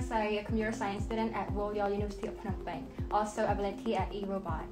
Srey, a computer science student at Royal University of Phnom Penh, also a volunteer at eRobot.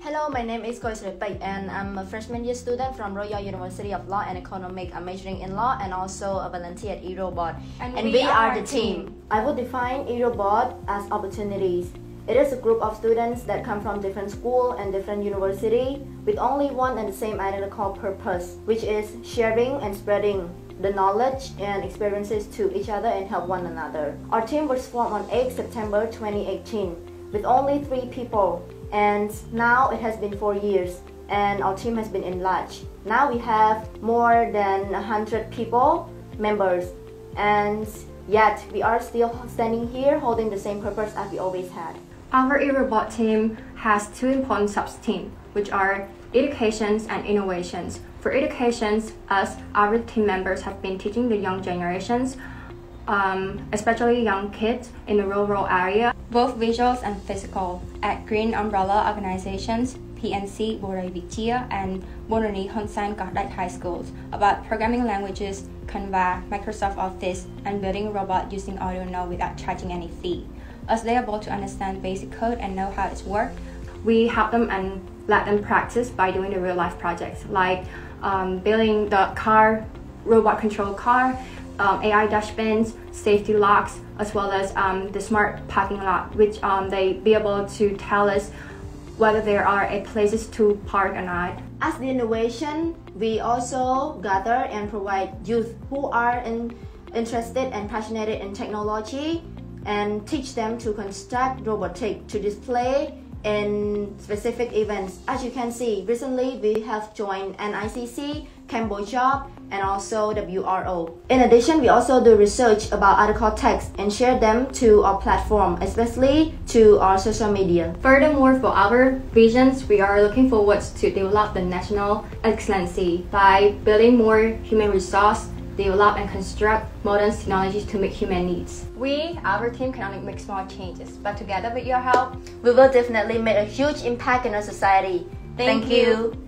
Hello, my name is Koi Srey Pich, and I'm a freshman year student from Royal University of Law and Economics. I'm majoring in law and also a volunteer at eRobot. And we are the team. I would define eRobot as opportunities. It is a group of students that come from different school and different university with only one and the same identical purpose, which is sharing and spreading the knowledge and experiences to each other and help one another. Our team was formed on 8 September 2018 with only 3 people. And now it has been 4 years and our team has been enlarged. Now we have more than 100 people, members, and yet we are still standing here holding the same purpose as we always had. Our eRobot team has 2 important sub-teams, which are educations and innovations. For educations, us, our team members have been teaching the young generations, especially young kids in the rural area, both visuals and physical, at Green Umbrella Organizations, PNC Boray Vitia, and Bononi Honsan Gaudac High Schools, about programming languages, Canva, Microsoft Office, and building a robot using Arduino without charging any fee. As they are able to understand basic code and know how it's worked, we help them and let them practice by doing the real life projects, like building the car, robot control car, AI dashbins, safety locks, as well as the smart parking lot, which they be able to tell us whether there are places to park or not. As the innovation, we also gather and provide youth who are interested and passionate in technology and teach them to construct robotics to display in specific events. As you can see, recently we have joined NICC, Cambodia, and also WRO. In addition, we also do research about article texts and share them to our platform, especially to our social media. Furthermore, for our visions, we are looking forward to develop the national excellency by building more human resource, develop and construct modern technologies to meet human needs. We, our team, can only make small changes, but together with your help, we will definitely make a huge impact in our society. Thank you.